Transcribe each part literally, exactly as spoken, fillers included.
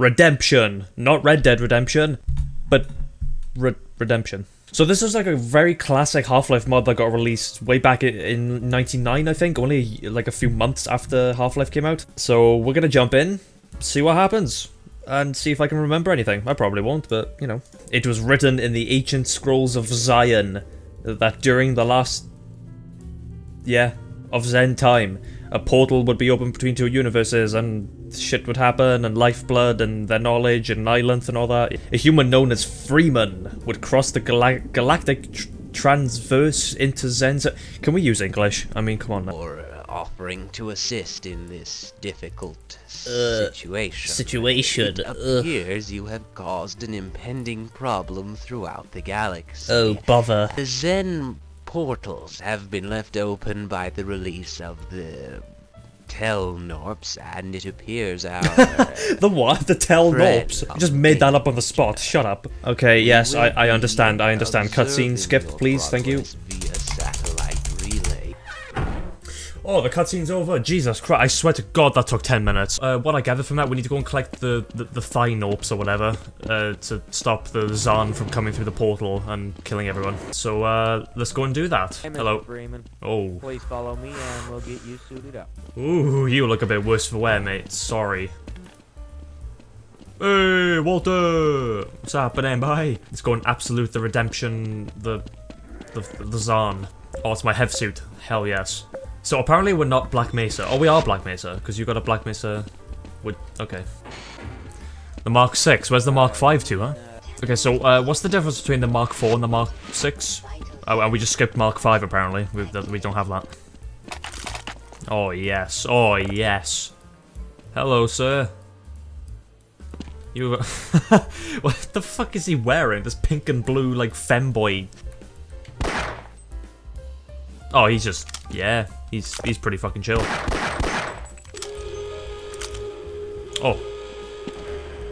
Redemption. Not Red Dead Redemption, but Re Redemption. So this is like a very classic Half-Life mod that got released way back in ninety-nine, I think, only like a few months after Half-Life came out. So we're gonna jump in, see what happens, and see if I can remember anything. I probably won't, but you know. It was written in the ancient scrolls of Zion that during the last, yeah, of Xen time, a portal would be opened between two universes and shit would happen, and lifeblood, and their knowledge, and Nylonth, and all that. A human known as Freeman would cross the gal galactic tr transverse into Xen's. Can we use English? I mean, come on now. Or uh, offering to assist in this difficult uh, situation. Situation. It appears Ugh. you have caused an impending problem throughout the galaxy. Oh, bother. The Xen portals have been left open by the release of the Telnorps, and it appears our the what? The Telnorps? You just made that up on the spot. Shut up. Okay, yes, I, I understand. I understand. Cutscene skipped, please. Thank you. Via satellite relay. Oh, the cutscene's over. Jesus Christ. I swear to God that took ten minutes. Uh, what I gathered from that, we need to go and collect the, the, the Thynorps or whatever uh, to stop the Xen from coming through the portal and killing everyone. So, uh, let's go and do that. Hello. Oh. Please follow me and we'll get you suited up. Ooh, you look a bit worse for wear, mate. Sorry. Hey, Walter! What's happening? Bye! Let's go and absolute the redemption, the, the, the Xen. Oh, it's my H E V suit. Hell yes. So apparently we're not Black Mesa. Oh, we are Black Mesa, because you got a Black Mesa. With okay. The Mark six. Where's the Mark five to, huh? Okay, so uh, what's the difference between the Mark four and the Mark six? Oh, and we just skipped Mark five, apparently. We, we don't have that. Oh, yes. Oh, yes. Hello, sir. You... What the fuck is he wearing? This pink and blue, like, femboy. Oh, he's just... Yeah. He's he's pretty fucking chill. Oh.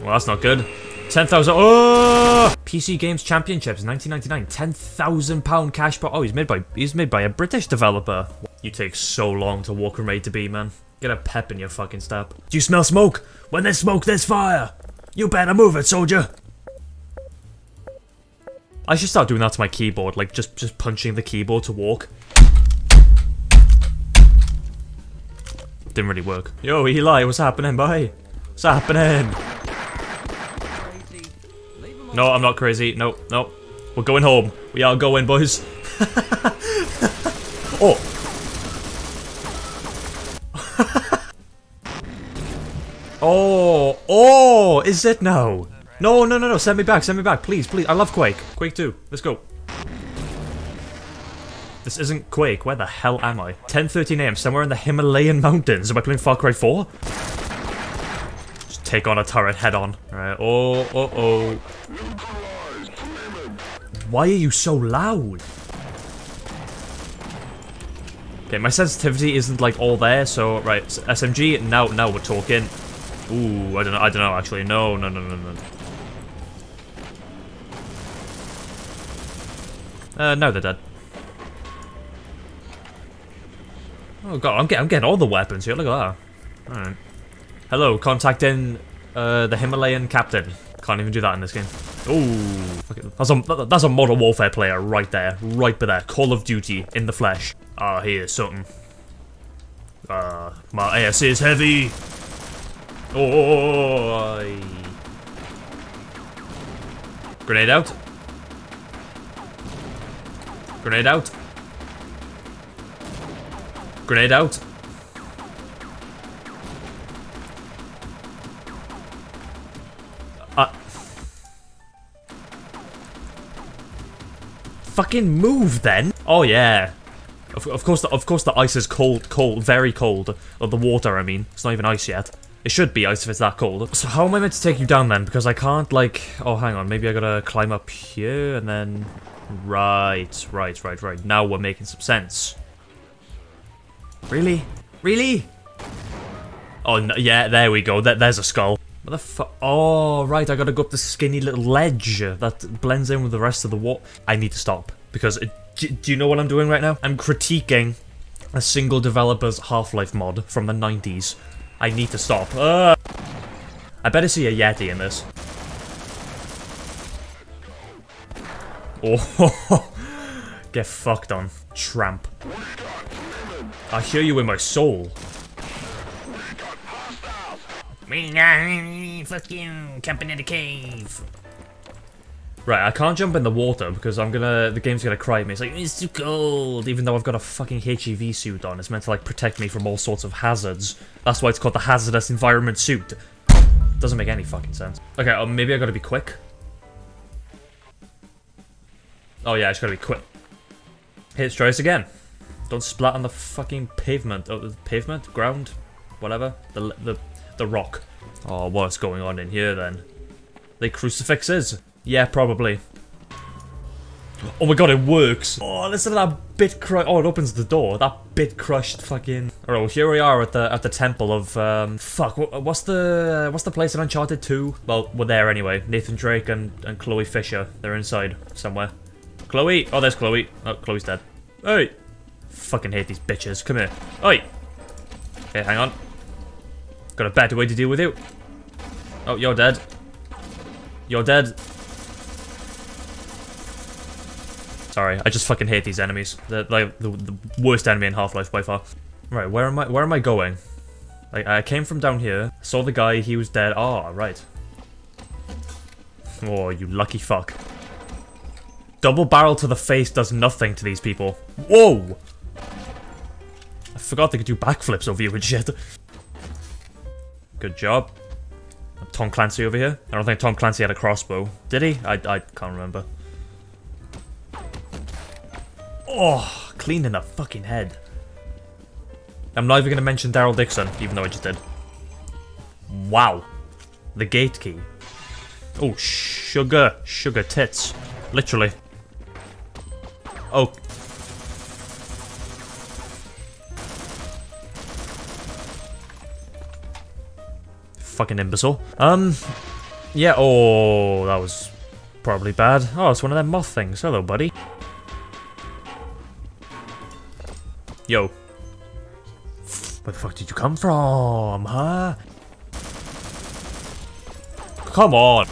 Well, that's not good. ten thousand... Oh! P C Games Championships, nineteen ninety-nine. ten thousand pound cash... Oh, he's made by... He's made by a British developer. You take so long to walk from A to B, man. Get a pep in your fucking step. Do you smell smoke? When there's smoke, there's fire! You better move it, soldier! I should start doing that to my keyboard, like just, just punching the keyboard to walk. Didn't really work. Yo, Eli, what's happening, boy? What's happening? No, I'm not crazy. No, no. We're going home. We are going, boys. Oh! Oh, oh, is it now? No, no, no, no, send me back, send me back, please, please. I love Quake. Quake two, let's go. This isn't Quake, where the hell am I? ten thirteen a m, somewhere in the Himalayan mountains. Am I playing Far Cry four? Just take on a turret head on. Alright, oh, oh, oh. Why are you so loud? Okay, my sensitivity isn't like all there, so right, S M G, now now we're talking. Ooh, I don't know, I don't know actually. No, no, no, no, no. Uh now they're dead. Oh god, I'm getting I'm getting all the weapons here, look at that. Alright. Hello, contacting uh the Himalayan captain. Can't even do that in this game. Ooh, that's a that's a Modern Warfare player right there, right by there. Call of Duty in the flesh. Ah, uh, here's something. Uh, my ass is heavy. Oh, I... Grenade out. Grenade out. Grenade out. Uh... Fucking move then. Oh yeah. Of, of course, the, of course, the ice is cold, cold, very cold. Or the water, I mean. It's not even ice yet. It should be ice if it's that cold. So how am I meant to take you down then? Because I can't, like... Oh, hang on. Maybe I gotta climb up here and then... Right, right, right, right. Now we're making some sense. Really? Really? Oh, no, yeah, there we go. There, there's a skull. What the fu- Oh, right. I gotta go up the skinny little ledge that blends in with the rest of the water. I need to stop. Because it... Do, do you know what I'm doing right now? I'm critiquing a single developer's Half-Life mod from the nineties. I need to stop. Uh, I better see a Yeti in this. Oh, get fucked on, tramp. I hear you in my soul. We got fuck you, camping in the cave. Right, I can't jump in the water because I'm gonna, the game's gonna cry at me. It's like, it's too cold, even though I've got a fucking H E V suit on. It's meant to like protect me from all sorts of hazards. That's why it's called the hazardous environment suit. Doesn't make any fucking sense. Okay, oh, maybe I gotta be quick. Oh yeah, I just gotta be quick. Hey, let's try this again. Don't splat on the fucking pavement. Oh, the pavement? Ground? Whatever. The, the, the rock. Oh, what's going on in here then? They crucifixes? Yeah, probably. Oh my god, it works! Oh, listen to that bit crush. Oh, it opens the door. That bit crushed fucking. Alright, well, here we are at the at the temple of um. Fuck. What's the what's the place in Uncharted Two? Well, we're there anyway. Nathan Drake and and Chloe Fisher. They're inside somewhere. Chloe. Oh, there's Chloe. Oh, Chloe's dead. Hey. Fucking hate these bitches. Come here. Oi. Hey, hang on. Got a better way to deal with you. Oh, you're dead. You're dead. Sorry, I just fucking hate these enemies. They're like the, the worst enemy in Half-Life by far. Right, where am I? Where am I going? Like, I came from down here. Saw the guy. He was dead. Ah, oh, right. Oh, you lucky fuck. Double barrel to the face does nothing to these people. Whoa! I forgot they could do backflips over you and shit. Good job. Tom Clancy over here. I don't think Tom Clancy had a crossbow. Did he? I I can't remember. Oh, clean in the fucking head. I'm not even going to mention Daryl Dixon, even though I just did. Wow. The gate key. Oh, sugar. Sugar tits. Literally. Oh. Fucking imbecile. Um, yeah, oh, that was probably bad. Oh, it's one of them moth things. Hello, buddy. Yo. Where the fuck did you come from, huh? Come on!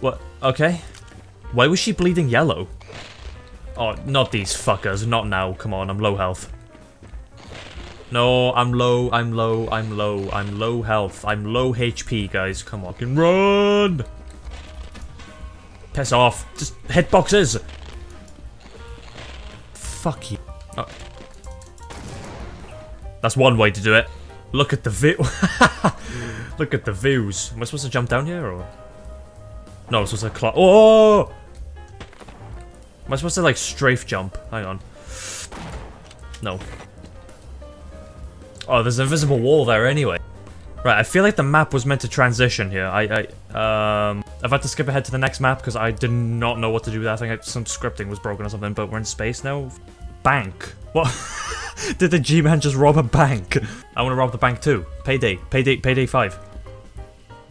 What? Okay. Why was she bleeding yellow? Oh, not these fuckers. Not now. Come on, I'm low health. No, I'm low, I'm low, I'm low, I'm low health. I'm low H P, guys. Come on, I can run! Piss off. Just hit boxes. Fuck you. Oh. That's one way to do it. Look at the view. Look at the views. Am I supposed to jump down here or? No, I'm supposed to climb. Oh! Am I supposed to like strafe jump? Hang on. No. Oh, there's an invisible wall there anyway. Right, I feel like the map was meant to transition here. I, I, um, I've had to skip ahead to the next map because I did not know what to do with that. I think I, some scripting was broken or something, but we're in space now. Bank. What? Did the G-Man just rob a bank? I want to rob the bank too. Payday. Payday. Payday five.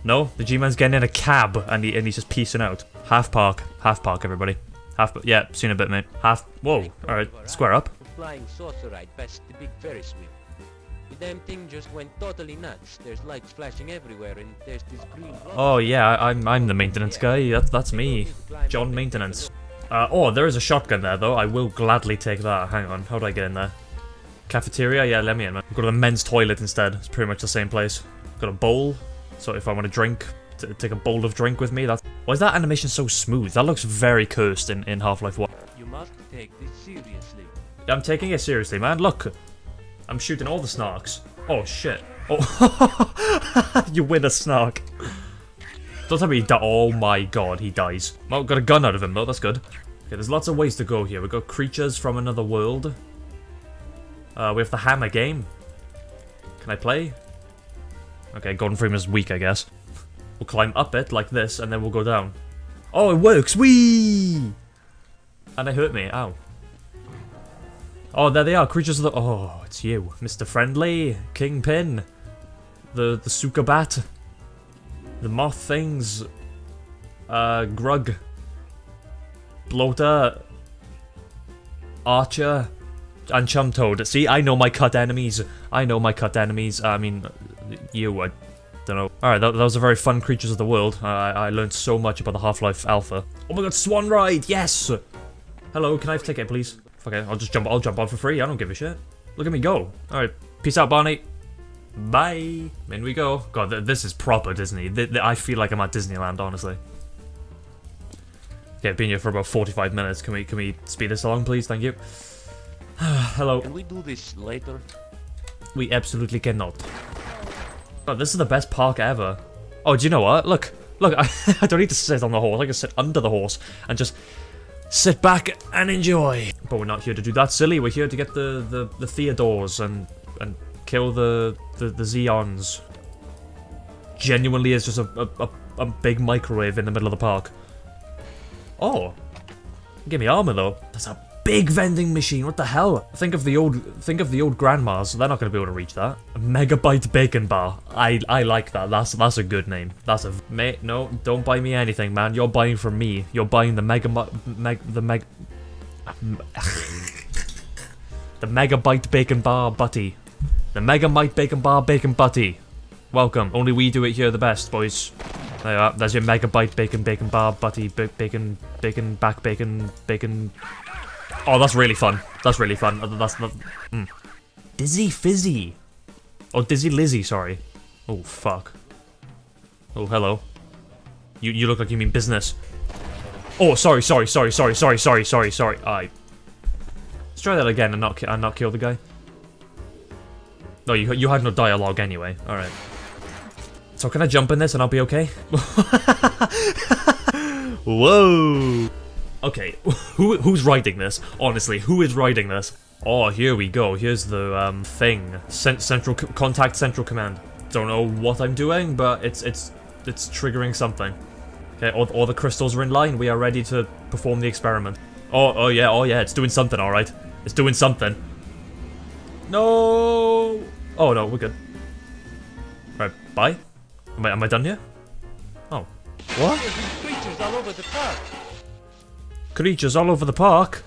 No, the G-Man's getting in a cab and, he, and he's just peacing out. Half-Park. Half-Park, everybody. Half. Yeah, seen a bit, mate. Half. Whoa. All right. Square up. Flying saucerite past the big Ferris wheel. The damn thing just went totally nuts. There's lights flashing everywhere and there's this green block. Oh yeah, I, I'm I'm the maintenance guy. That's that's me, John Maintenance. Uh, oh, there is a shotgun there though. I will gladly take that. Hang on, how do I get in there? Cafeteria? Yeah, let me in, man. I've got a men's toilet instead. It's pretty much the same place. Got a bowl, so if I want to drink, t take a bowl of drink with me. That's. Why is that animation so smooth? That looks very cursed in in Half-Life one. You must take this seriously. I'm taking it seriously, man. Look. I'm shooting all the snarks. Oh shit. Oh. You win a snark. Don't tell me he died. Oh my god, he dies. Oh, got a gun out of him though, that's good. Okay, there's lots of ways to go here. We've got creatures from another world. Uh, we have the hammer game. Can I play? Okay, Gordon Freeman's weak, I guess. We'll climb up it like this and then we'll go down. Oh, it works! Whee! And it hurt me. Ow. Oh, there they are, creatures of the- oh, it's you. Mister Friendly, Kingpin, the the Sukabat, the moth things, uh, Grug, Bloater, Archer, and Chum Toad. See, I know my cut enemies. I know my cut enemies. I mean, you, I don't know. Alright, th those are very fun creatures of the world. Uh, I, I learned so much about the Half-Life Alpha. Oh my god, Swan Ride! Yes! Hello, can I have a ticket, please? Okay, I'll just jump, I'll jump on for free. I don't give a shit. Look at me go. Alright, peace out, Barney. Bye. In we go. God, th this is proper Disney. Th th I feel like I'm at Disneyland, honestly. Okay, I've been here for about forty-five minutes. Can we can we speed this along, please? Thank you. Hello. Can we do this later? We absolutely cannot. God, this is the best park ever. Oh, do you know what? Look, look. I, I don't need to sit on the horse. I can sit under the horse and just sit back and enjoy. But we're not here to do that, silly. We're here to get the the the Theodores and and. Kill the, the, the Xeons. Genuinely is just a, a, a big microwave in the middle of the park. Oh. Give me armor though. That's a big vending machine, what the hell? Think of the old, think of the old grandmas, they're not gonna be able to reach that. A megabyte bacon bar. I, I like that, that's, that's a good name. That's a, mate, no, don't buy me anything, man. You're buying from me. You're buying the mega, meg, the meg. the megabyte bacon bar butty. The megabyte bacon bar bacon butty. Welcome. Only we do it here the best, boys. There you are. There's your megabyte bacon bacon bar butty bacon bacon back bacon bacon. Oh, that's really fun. That's really fun. That's not. Mm. Dizzy Fizzy. Oh, Dizzy Lizzy. Sorry. Oh fuck. Oh hello. You you look like you mean business. Oh sorry sorry sorry sorry sorry sorry sorry sorry. I. Let's try that again and not and not kill the guy. No, you, you had no dialogue anyway. Alright. So can I jump in this and I'll be okay? Whoa! Okay, who, who's riding this? Honestly, who is riding this? Oh, here we go. Here's the um, thing. Cent central c contact central command. Don't know what I'm doing, but it's it's it's triggering something. Okay, all, all the crystals are in line. We are ready to perform the experiment. Oh, oh yeah, oh yeah. It's doing something, alright. It's doing something. No! Oh no, we're good. Alright, bye. Am I, am I done here? Oh. What? Creatures all over the park. Creatures all over the park?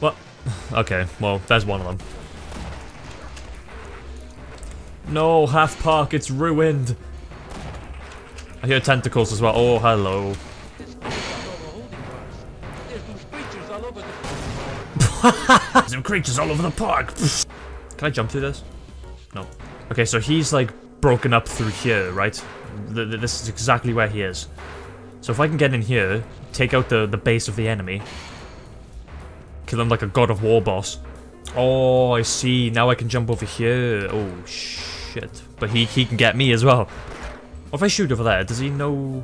What? Okay, well, there's one of them. No, Half-Park, it's ruined. I hear tentacles as well. Oh, hello. Some creatures all over the park. Can I jump through this? No. Okay, so he's like broken up through here, right? The, the, this is exactly where he is. So if I can get in here, take out the the base of the enemy, kill him like a God of War boss. Oh, I see. Now I can jump over here. Oh shit! But he he can get me as well. What if I shoot over there? Does he know?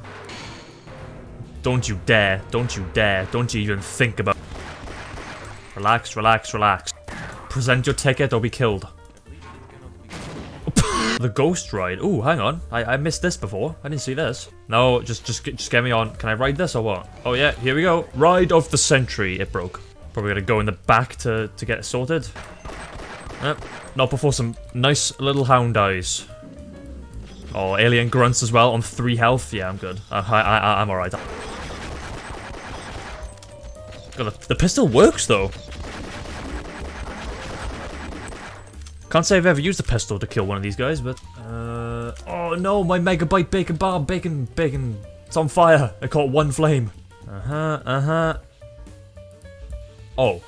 Don't you dare! Don't you dare! Don't you even think about. Relax, relax, relax. Present your ticket or be killed. The ghost ride. Ooh, hang on. I, I missed this before. I didn't see this. No, just just just get me on. Can I ride this or what? Oh yeah, here we go. Ride of the century. It broke. Probably gonna go in the back to, to get it sorted. Nope. Not before some nice little hound eyes. Oh, alien grunts as well on three health. Yeah, I'm good. I, I, I, I'm alright. God, the, the pistol works though. Can't say I've ever used a pistol to kill one of these guys, but uh, oh no, my megabyte bacon bar bacon bacon, it's on fire. I caught one flame. Uh huh. Uh huh. Oh,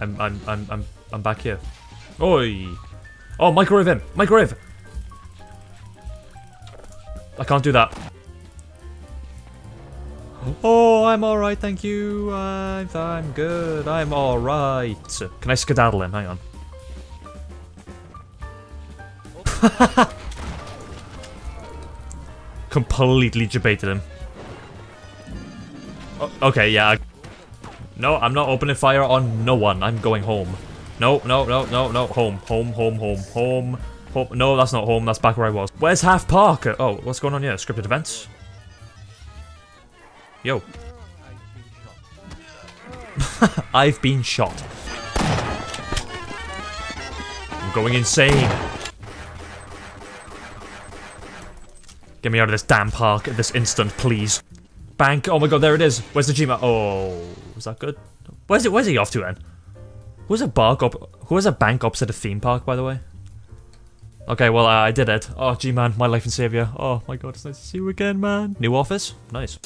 I'm I'm I'm I'm I'm back here. Oi! Oh, microwave him! Microwave! I can't do that. Oh, I'm alright, thank you. I'm, I'm good. I'm alright. Can I skedaddle him? Hang on. Completely debated him. Oh, okay, yeah. No, I'm not opening fire on no one. I'm going home. No, no, no, no, no. Home, home, home, home, home. home. No, that's not home. That's back where I was. Where's Half-Park? Oh, what's going on here? Scripted events? Yo. I've been shot. I'm going insane. Get me out of this damn park at this instant, please. Bank. Oh my god, there it is. Where's the G-Man? Oh. was that good? Where's it? Where's he off to then? Who's a bar cop? Who has a bank opposite a theme park, by the way? Okay, well, uh, I did it. Oh, G-Man, my life and savior. Oh my god, it's nice to see you again, man. New office? Nice.